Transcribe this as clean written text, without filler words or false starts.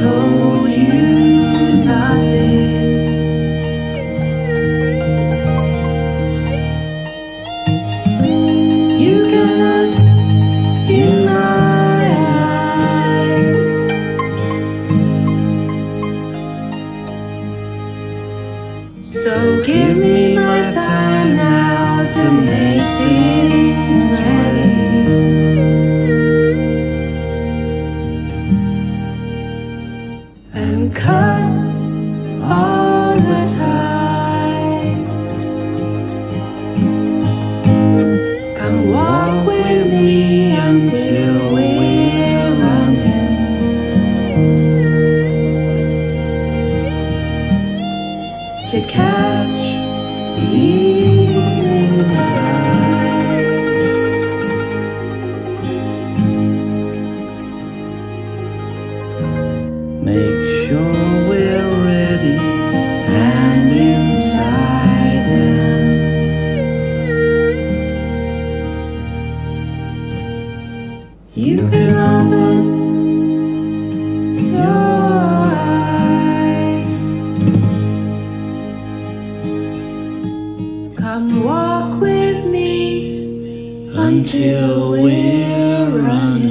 told you nothing. You can look in my eyes. So give me my time now to make things ready. And cut all the time. Come walk with me until we're running to catch the evening time. Make sure we're ready and inside now. You can open your eyes. Come walk with me until we're running.